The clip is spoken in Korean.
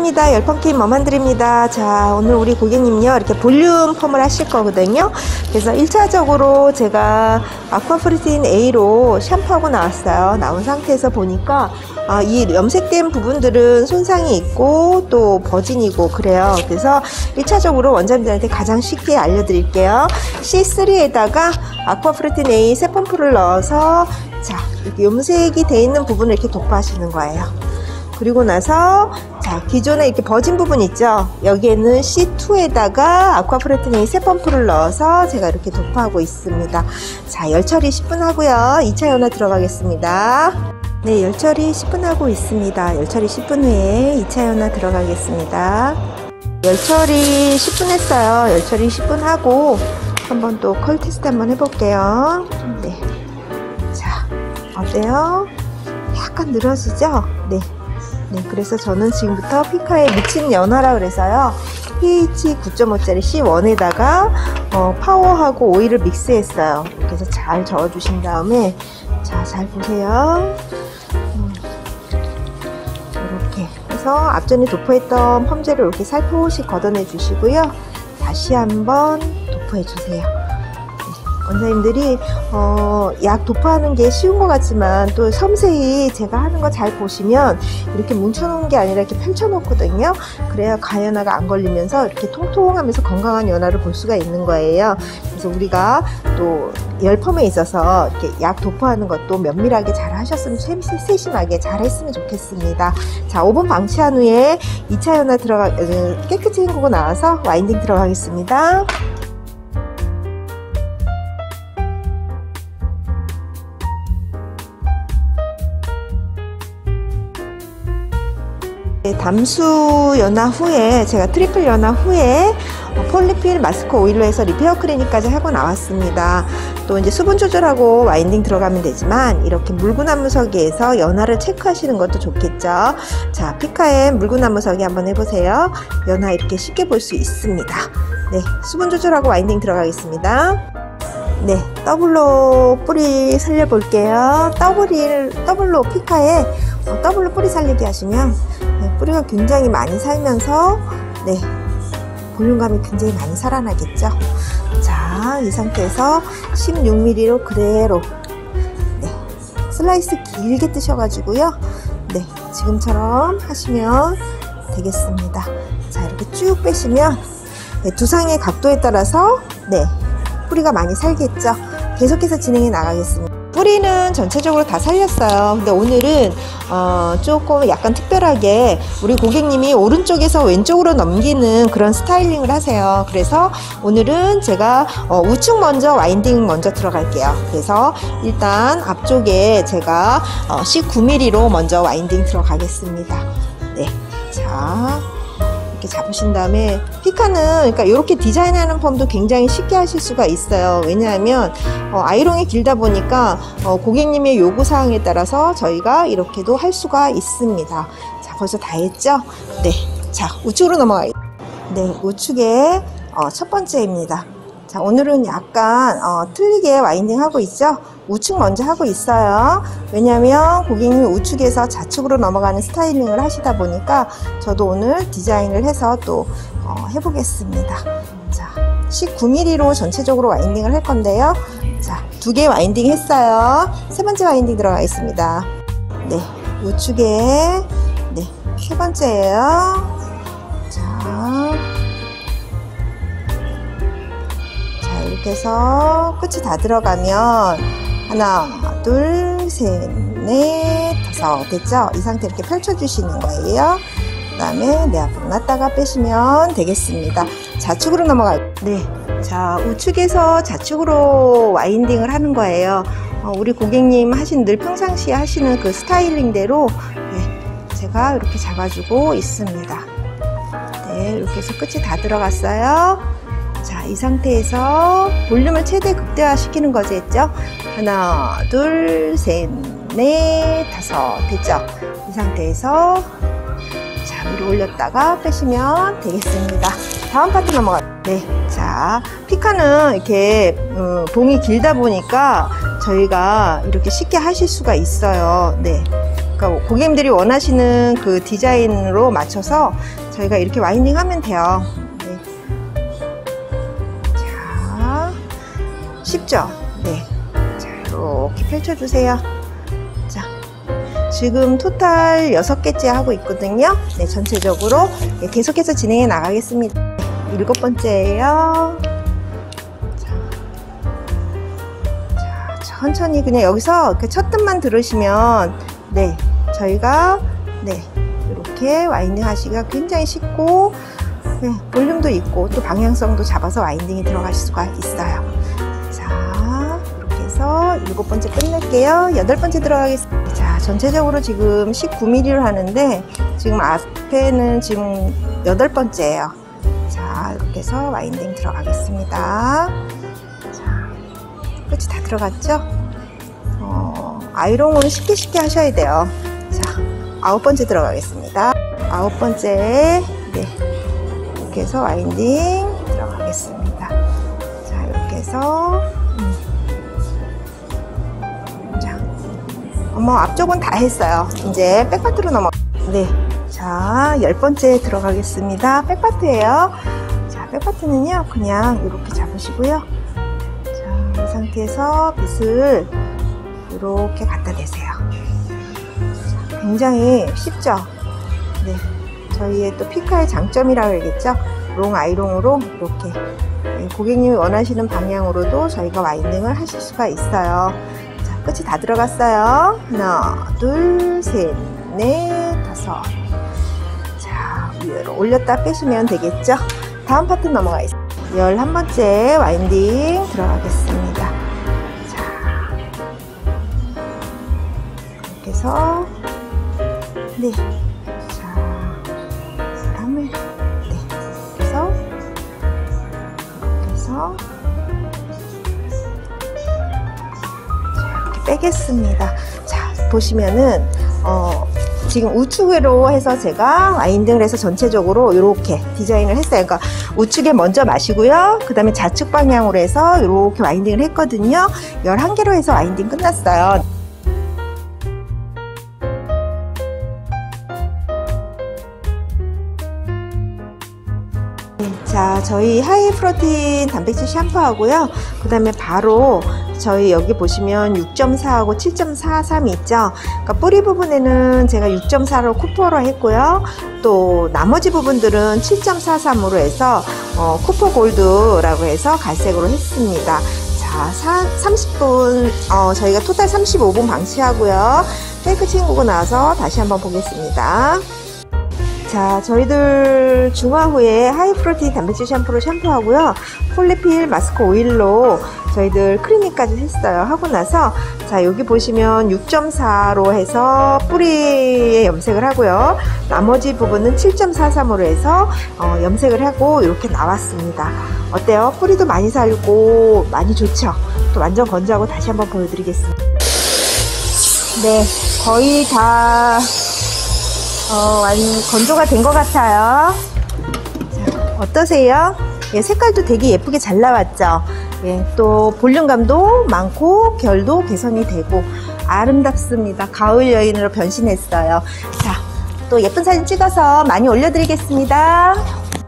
입니다. 열펌킨 멈한드립니다. 자, 오늘 우리 고객님요, 이렇게 볼륨 펌을 하실 거거든요. 그래서 1차적으로 제가 아쿠아프리틴 A로 샴푸하고 나왔어요. 나온 상태에서 보니까 이 염색된 부분들은 손상이 있고 또 버진이고 그래요. 그래서 1차적으로 원장님들한테 가장 쉽게 알려드릴게요. C3에다가 아쿠아프로틴 A 세펌프를 넣어서, 자, 이렇게 염색이 돼 있는 부분을 이렇게 도포하시는 거예요. 그리고 나서, 자, 기존에 이렇게 버진 부분 있죠? 여기에는 C2에다가 아쿠아프로틴 A 세펌프를 넣어서 제가 이렇게 도포하고 있습니다. 자, 열처리 10분 하고요. 2차 연화 들어가겠습니다. 네, 열처리 10분 하고 있습니다. 열처리 10분 후에 2차 연화 들어가겠습니다. 열처리 10분 했어요. 열처리 10분 하고 한번 또 컬 테스트 한번 해볼게요. 네, 자, 어때요? 약간 늘어지죠? 네, 그래서 저는 지금부터 피카에 미친 연화라 그래서요, pH 9.5짜리 C1에다가 파워하고 오일을 믹스했어요. 이렇게 해서 잘 저어주신 다음에, 자, 잘 보세요. 이렇게 해서 앞전에 도포했던 펌제를 이렇게 살포시 걷어내 주시고요. 다시 한번 도포해 주세요. 원장님들이 약 도포하는 게 쉬운 것 같지만 또 섬세히 제가 하는 거 잘 보시면 이렇게 뭉쳐놓은 게 아니라 이렇게 펼쳐놓거든요. 그래야 가연화가 안 걸리면서 이렇게 통통하면서 건강한 연화를 볼 수가 있는 거예요. 그래서 우리가 또 열펌에 있어서 이렇게 약 도포하는 것도 면밀하게 잘 하셨으면, 세심하게 잘 했으면 좋겠습니다. 자, 5분 방치한 후에 2차 연화 들어가, 깨끗이 헹구고 나와서 와인딩 들어가겠습니다. 담수 연화 후에, 제가 트리플 연화 후에 폴리필 마스크 오일로 해서 리페어 클리닉까지 하고 나왔습니다. 또 이제 수분 조절하고 와인딩 들어가면 되지만, 이렇게 물구나무서기에서 연화를 체크하시는 것도 좋겠죠. 자, 피카엠 물구나무서기 한번 해보세요. 연화 이렇게 쉽게 볼 수 있습니다. 네, 수분 조절하고 와인딩 들어가겠습니다. 네, 더블로 뿌리 살려볼게요. 더블로 피카에 더블로 뿌리 살리기 하시면, 네, 뿌리가 굉장히 많이 살면서, 네, 볼륨감이 굉장히 많이 살아나겠죠. 자, 이 상태에서 16mm로 그대로, 네, 슬라이스 길게 뜨셔가지고요, 네, 지금처럼 하시면 되겠습니다. 자, 이렇게 쭉 빼시면, 네, 두상의 각도에 따라서, 네, 뿌리가 많이 살겠죠. 계속해서 진행해 나가겠습니다. 뿌리는 전체적으로 다 살렸어요. 근데 오늘은 조금 약간 특별하게 우리 고객님이 오른쪽에서 왼쪽으로 넘기는 그런 스타일링을 하세요. 그래서 오늘은 제가 우측 먼저, 와인딩 먼저 들어갈게요. 그래서 일단 앞쪽에 제가 C9mm로 먼저 와인딩 들어가겠습니다. 네, 자, 이렇게 잡으신 다음에, 피카는 그러니까 이렇게 디자인하는 펌도 굉장히 쉽게 하실 수가 있어요. 왜냐하면 아이롱이 길다 보니까 고객님의 요구사항에 따라서 저희가 이렇게도 할 수가 있습니다. 자, 벌써 다 했죠? 네, 자, 우측으로 넘어가요. 네, 우측의 첫 번째입니다. 자, 오늘은 약간 틀리게 와인딩 하고 있죠? 우측 먼저 하고 있어요. 왜냐하면 고객님이 우측에서 좌측으로 넘어가는 스타일링을 하시다 보니까 저도 오늘 디자인을 해서 또 해보겠습니다. 자, 19mm로 전체적으로 와인딩을 할 건데요. 자, 두 개 와인딩 했어요. 세 번째 와인딩 들어가겠습니다. 네, 우측에, 네, 세 번째예요. 이렇게 해서 끝이 다 들어가면 하나, 둘, 셋, 넷, 다섯, 됐죠? 이 상태 이렇게 펼쳐주시는 거예요. 그 다음에 내 앞으로 놨다가 빼시면 되겠습니다. 좌측으로 넘어가요. 네, 자, 우측에서 좌측으로 와인딩을 하는 거예요. 우리 고객님 늘 평상시에 하시는 그 스타일링대로, 네, 제가 이렇게 잡아주고 있습니다. 네, 이렇게 해서 끝이 다 들어갔어요. 자, 이 상태에서 볼륨을 최대 극대화 시키는 거죠, 했죠? 하나, 둘, 셋, 넷, 다섯, 됐죠? 이 상태에서, 자, 위로 올렸다가 빼시면 되겠습니다. 다음 파트 넘어가요. 네, 자, 피카는 이렇게 봉이 길다 보니까 저희가 이렇게 쉽게 하실 수가 있어요. 네, 그러니까 고객님들이 원하시는 그 디자인으로 맞춰서 저희가 이렇게 와인딩 하면 돼요. 네. 자, 쉽죠? 네. 자, 이렇게 펼쳐주세요. 자, 지금 토탈 6개째 하고 있거든요. 네, 전체적으로. 네, 계속해서 진행해 나가겠습니다. 7번째예요. 자, 천천히 그냥 여기서 이렇게 첫 뜸만 들으시면, 네, 저희가, 네, 이렇게 와인딩 하시기가 굉장히 쉽고, 네, 볼륨도 있고, 또 방향성도 잡아서 와인딩이 들어갈 수가 있어요. 자, 이렇게 해서 7번째 끝낼게요. 8번째 들어가겠습니다. 자, 전체적으로 지금 19mm로 하는데, 지금 앞에는 지금 8번째예요. 자, 이렇게 해서 와인딩 들어가겠습니다. 자, 끝이 다 들어갔죠? 아이롱으로 쉽게 하셔야 돼요. 자, 9번째 들어가겠습니다. 9번째, 네, 이렇게 해서 와인딩 들어가겠습니다. 자, 이렇게 해서 자, 뭐 앞쪽은 다 했어요. 이제 백파트로 넘어. 네. 자, 10번째 들어가겠습니다. 백파트예요. 자, 백파트는요, 그냥 이렇게 잡으시고요. 자, 이 상태에서 빗을 이렇게 갖다 대세요. 자, 굉장히 쉽죠? 네, 저희의 또 피카의 장점이라고 해야겠죠? 롱 아이롱으로 이렇게 고객님이 원하시는 방향으로도 저희가 와인딩을 하실 수가 있어요. 자, 끝이 다 들어갔어요. 하나, 둘, 셋, 넷, 다섯. 위로 올렸다 빼시면 되겠죠. 다음 파트 넘어가겠습니다. 11번째 와인딩 들어가겠습니다. 자, 이렇게 해서, 네, 자, 그 다음에, 네, 이렇게 해서 자, 이렇게 빼겠습니다. 자, 보시면은 지금 우측으로 해서 제가 와인딩을 해서 전체적으로 이렇게 디자인을 했어요. 그러니까 우측에 먼저 마시고요. 그 다음에 좌측 방향으로 해서 이렇게 와인딩을 했거든요. 11개로 해서 와인딩 끝났어요. 자, 저희 하이프로틴 단백질 샴푸하고요. 그 다음에 바로 저희 여기 보시면 6.4하고 7.43 있죠. 그러니까 뿌리 부분에는 제가 6.4로 쿠퍼로 했고요. 또 나머지 부분들은 7.43으로 해서 쿠퍼 골드라고 해서 갈색으로 했습니다. 자, 30분 저희가 토탈 35분 방치하고요. 페이크 친구고 나서 다시 한번 보겠습니다. 자, 저희들 중화 후에 하이프로틴 단백질 샴푸로 샴푸하고요. 폴리필 마스크 오일로 저희들 클리닝까지 했어요. 하고 나서, 자, 여기 보시면 6.4로 해서 뿌리에 염색을 하고요. 나머지 부분은 7.43으로 해서 염색을 하고 이렇게 나왔습니다. 어때요? 뿌리도 많이 살고 많이 좋죠? 또 완전 건조하고 다시 한번 보여드리겠습니다. 네, 거의 다 건조가 된 것 같아요. 자, 어떠세요? 예, 색깔도 되게 예쁘게 잘 나왔죠? 예, 또 볼륨감도 많고 결도 개선이 되고 아름답습니다. 가을 여인으로 변신했어요. 자, 또 예쁜 사진 찍어서 많이 올려드리겠습니다.